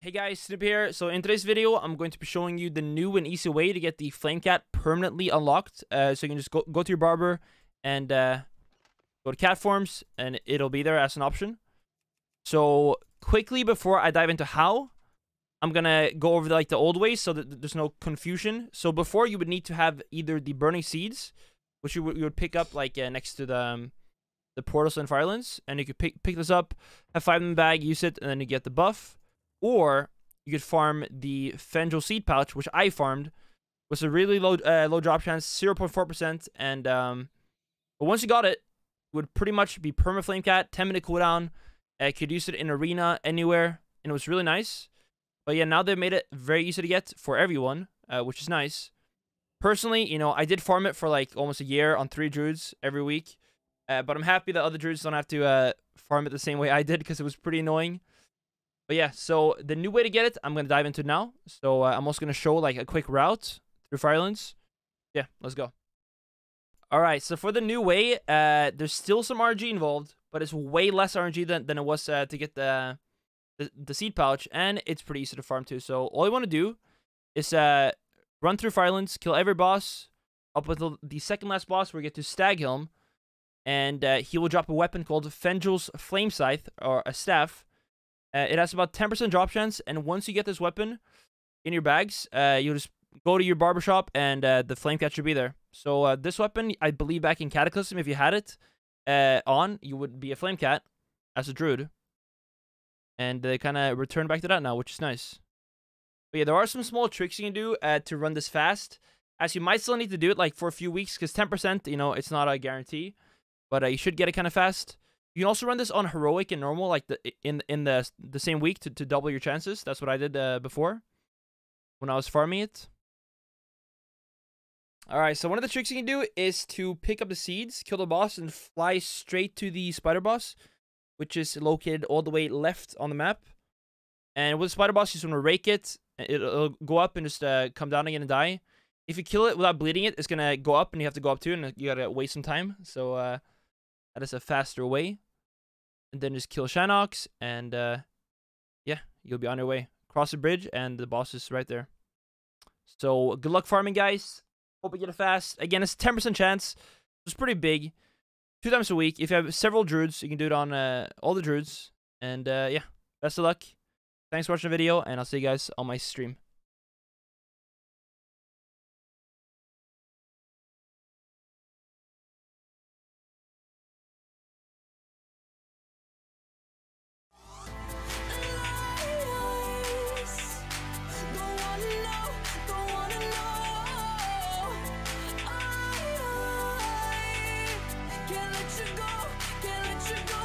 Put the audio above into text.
Hey guys, Snip here. So in today's video, I'm going to be showing you the new and easy way to get the Flame Cat permanently unlocked. So you can just go to your barber and go to Cat Forms, and it'll be there as an option. So quickly, before I dive into how, I'm gonna go over the old ways so that there's no confusion. So before, you would need to have either the Burning Seeds, which you would pick up next to the Portals and Firelands, and you could pick this up, have 5 in the bag, use it, and then you get the buff. Or you could farm the Fendrel Seed Pouch, which I farmed. Was a really low drop chance, 0.4%. And but once you got it, it would pretty much be perma Flame Cat, 10-minute cooldown. I could use it in arena anywhere, and it was really nice. But yeah, now they've made it very easy to get for everyone, which is nice. Personally, you know, I did farm it for like almost a year on 3 druids every week, but I'm happy that other druids don't have to farm it the same way I did, because it was pretty annoying. But yeah, so the new way to get it, I'm going to dive into now. So I'm also going to show a quick route through Firelands. Yeah, let's go. All right, so for the new way, there's still some RNG involved, but it's way less RNG than it was to get the seed pouch. And it's pretty easy to farm too. So all you want to do is run through Firelands, kill every boss, up until the second last boss where you get to Staghelm. And he will drop a weapon called Fandral's Flamescythe, or a staff. It has about 10% drop chance, and once you get this weapon in your bags, you'll just go to your barbershop, and the Flame Cat should be there. So this weapon, I believe back in Cataclysm, if you had it on, you would be a Flame Cat as a druid. And they kind of return back to that now, which is nice. But yeah, there are some small tricks you can do to run this fast, as you might still need to do it for a few weeks, because 10%, you know, it's not a guarantee. But you should get it kind of fast. You can also run this on heroic and normal, in the same week to double your chances. That's what I did before when I was farming it. All right, so one of the tricks you can do is to pick up the seeds, kill the boss, and fly straight to the spider boss, which is located all the way left on the map. And with the spider boss, you just want to rake it. It'll go up and just come down again and die. If you kill it without bleeding it, it's gonna go up, and you have to go up too, and you gotta waste some time. So that is a faster way. And then just kill Shannox, and yeah, you'll be on your way. Cross the bridge, and the boss is right there. So good luck farming, guys. Hope you get it fast. Again, it's a 10% chance. It's pretty big. 2 times a week. If you have several druids, you can do it on all the druids. And yeah, best of luck. Thanks for watching the video, and I'll see you guys on my stream. Can't let you go, can't let you go.